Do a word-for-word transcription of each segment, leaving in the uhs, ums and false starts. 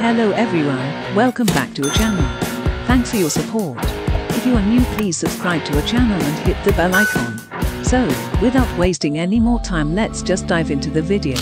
Hello everyone, welcome back to our channel. Thanks for your support. If you are new, please subscribe to our channel and hit the bell icon. So, without wasting any more time, let's just dive into the video.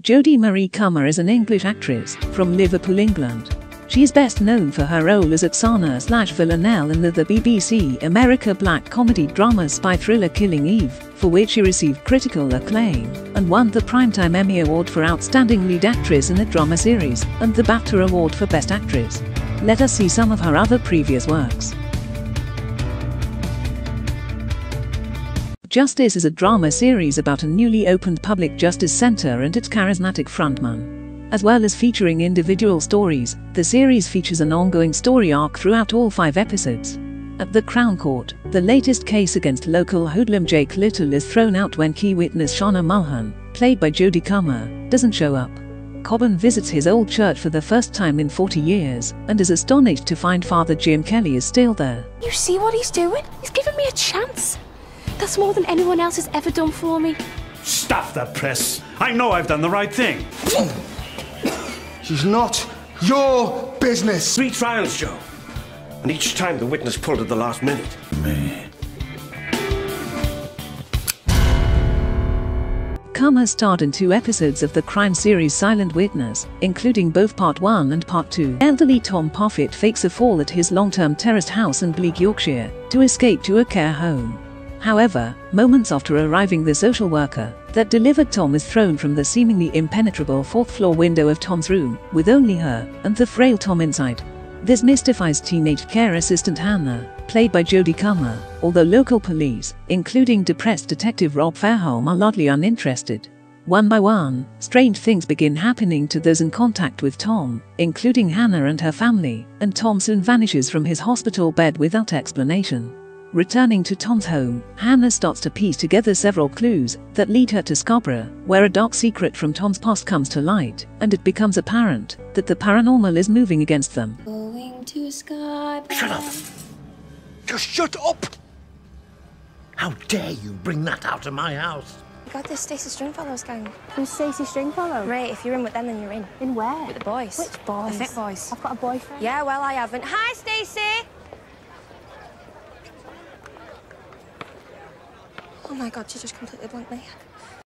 Jodie Marie Comer is an English actress from Liverpool, England. She is best known for her role as Oksana slash Villanelle in the, the B B C America black comedy drama spy thriller Killing Eve, for which she received critical acclaim and won the Primetime Emmy Award for Outstanding Lead Actress in a Drama Series and the BAFTA Award for Best Actress. Let us see some of her other previous works. Justice is a drama series about a newly opened public justice center and its charismatic frontman. As well as featuring individual stories, the series features an ongoing story arc throughout all five episodes. At the Crown Court, the latest case against local hoodlum Jake Little is thrown out when key witness Shauna Mulhan, played by Jodie Comer, doesn't show up. Cobbin visits his old church for the first time in forty years and is astonished to find Father Jim Kelly is still there. You see what he's doing? He's giving me a chance. That's more than anyone else has ever done for me. Stuff that press. I know I've done the right thing. She's not your business. Three trials, Joe. And each time the witness pulled at the last minute. Me. Comer starred in two episodes of the crime series Silent Witness, including both Part one and Part two. Elderly Tom Profit fakes a fall at his long-term terraced house in bleak Yorkshire to escape to a care home. However, moments after arriving, the social worker that delivered Tom is thrown from the seemingly impenetrable fourth floor window of Tom's room, with only her and the frail Tom inside. This mystifies teenage care assistant Hannah, played by Jodie Comer, although local police, including depressed detective Rob Fairholme, are largely uninterested. One by one, strange things begin happening to those in contact with Tom, including Hannah and her family, and Tom soon vanishes from his hospital bed without explanation. Returning to Tom's home, Hannah starts to piece together several clues that lead her to Scarborough, where a dark secret from Tom's past comes to light, and it becomes apparent that the paranormal is moving against them. Going to Scarborough. Shut up! Just shut up! How dare you bring that out of my house? You got this Stacey Stringfellow's gang. Who's Stacey Stringfellow? Ray, if you're in with them, then you're in. In where? With the boys. Which boys? The fit boys. I've got a boyfriend. Yeah, well, I haven't. Hi, Stacey! Oh my God, she just completely blanked me.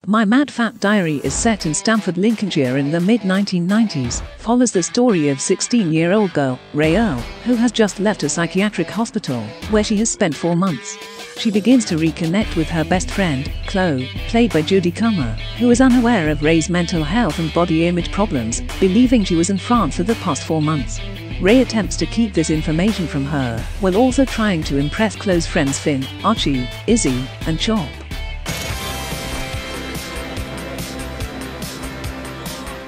My Mad Fat Diary is set in Stamford, Lincolnshire in the mid nineteen nineties, follows the story of sixteen-year-old girl, Ray Earl, who has just left a psychiatric hospital, where she has spent four months. She begins to reconnect with her best friend, Chloe, played by Jodie Comer, who is unaware of Ray's mental health and body image problems, believing she was in France for the past four months. Ray attempts to keep this information from her, while also trying to impress close friends Finn, Archie, Izzy, and Chop.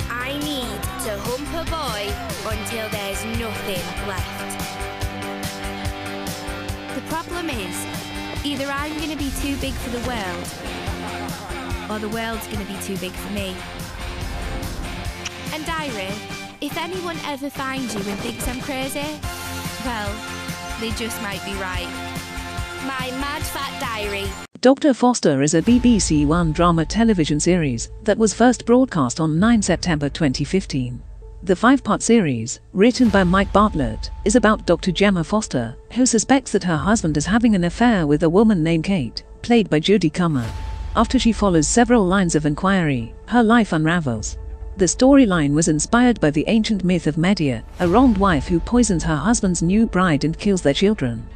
I need to hump a boy until there's nothing left. The problem is, either I'm going to be too big for the world, or the world's going to be too big for me. And Diary, if anyone ever finds you and thinks I'm crazy, well, they just might be right. My Mad Fat Diary. Doctor Foster is a B B C One drama television series that was first broadcast on the ninth of September twenty fifteen. The five-part series, written by Mike Bartlett, is about Doctor Gemma Foster, who suspects that her husband is having an affair with a woman named Kate, played by Jodie Comer. After she follows several lines of inquiry, her life unravels. The storyline was inspired by the ancient myth of Medea, a wronged wife who poisons her husband's new bride and kills their children.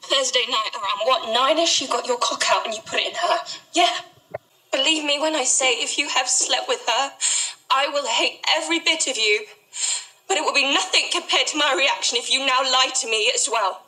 Thursday night around, what, nine-ish, you got your cock out and you put it in her. Yeah. Believe me when I say, if you have slept with her, I will hate every bit of you, but it will be nothing compared to my reaction if you now lie to me as well.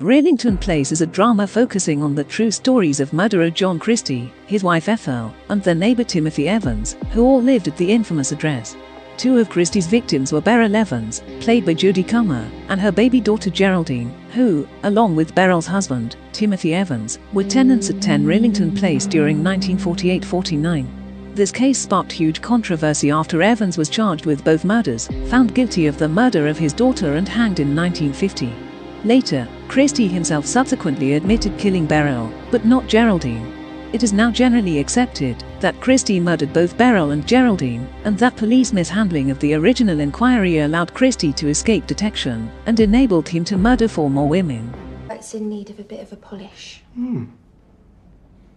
Rillington Place is a drama focusing on the true stories of murderer John Christie, his wife Ethel, and their neighbour Timothy Evans, who all lived at the infamous address. Two of Christie's victims were Beryl Evans, played by Jodie Comer, and her baby daughter Geraldine, who, along with Beryl's husband, Timothy Evans, were tenants at ten Rillington Place during nineteen forty-eight forty-nine. This case sparked huge controversy after Evans was charged with both murders, found guilty of the murder of his daughter and hanged in nineteen fifty. Later, Christie himself subsequently admitted killing Beryl, but not Geraldine. It is now generally accepted that Christie murdered both Beryl and Geraldine, and that police mishandling of the original inquiry allowed Christie to escape detection and enabled him to murder four more women. That's in need of a bit of a polish. Hmm.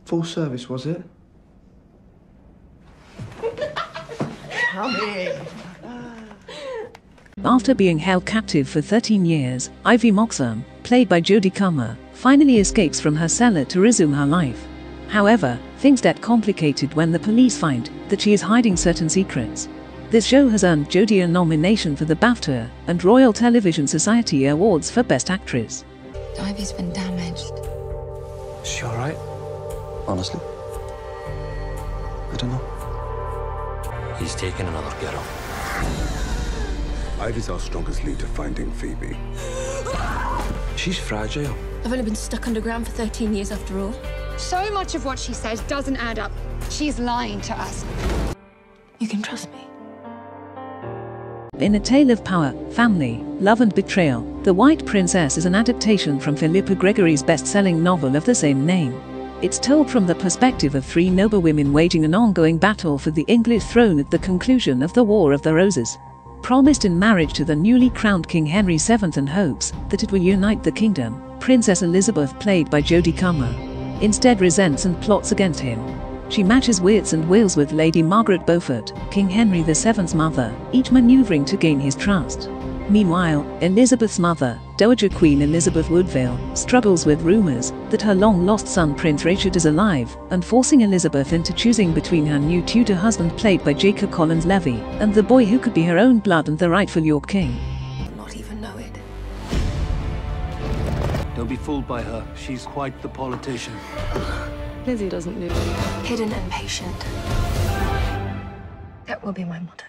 Full service, was it? Come in. After being held captive for thirteen years, Ivy Moxham, played by Jodie Comer, finally escapes from her cellar to resume her life. However, things get complicated when the police find that she is hiding certain secrets. This show has earned Jodie a nomination for the BAFTA and Royal Television Society Awards for Best Actress. Ivy's been damaged. Is she all right? Honestly? I don't know. He's taken another girl. Ivy's our strongest lead to finding Phoebe. She's fragile. I've only been stuck underground for thirteen years after all. So much of what she says doesn't add up. She's lying to us. You can trust me. In A Tale of Power, Family, Love and Betrayal, The White Princess is an adaptation from Philippa Gregory's best-selling novel of the same name. It's told from the perspective of three noble women waging an ongoing battle for the English throne at the conclusion of the War of the Roses. Promised in marriage to the newly crowned King Henry the seventh in hopes that it will unite the kingdom, Princess Elizabeth, played by Jodie Comer, instead resents and plots against him. She matches wits and wills with Lady Margaret Beaufort, King Henry the seventh's mother, each maneuvering to gain his trust. Meanwhile, Elizabeth's mother, Dowager Queen Elizabeth Woodvale, struggles with rumors that her long-lost son Prince Richard is alive, and forcing Elizabeth into choosing between her new Tudor husband, played by Jacob Collins-Levy, and the boy who could be her own blood and the rightful York King. Don't be fooled by her. She's quite the politician. Lizzie doesn't live. Hidden and patient. That will be my motto.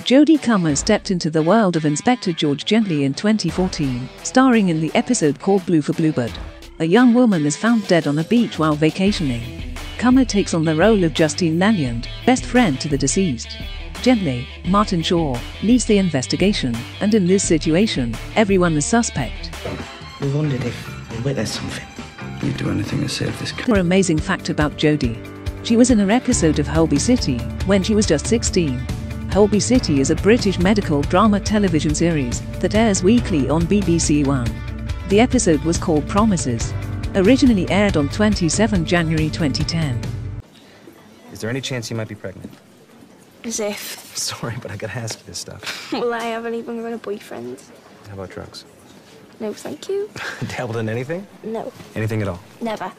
Jodie Comer stepped into the world of Inspector George Gently in twenty fourteen, starring in the episode called Blue for Bluebird. A young woman is found dead on a beach while vacationing. Comer takes on the role of Justine Lanyard, best friend to the deceased. Gently, Martin Shaw, leads the investigation, and in this situation, everyone is suspect. We wondered if we witnessed something. You'd do anything to save this kid. Another amazing fact about Jodie. She was in an episode of Holby City when she was just sixteen. Holby City is a British medical drama television series that airs weekly on B B C One. The episode was called Promises. Originally aired on the twenty-seventh of January twenty ten. Is there any chance you might be pregnant? As if. Sorry, but I gotta ask you this stuff. Well, I haven't even got a boyfriend. How about drugs? No, thank you. Dabbled in anything? No. Anything at all? Never.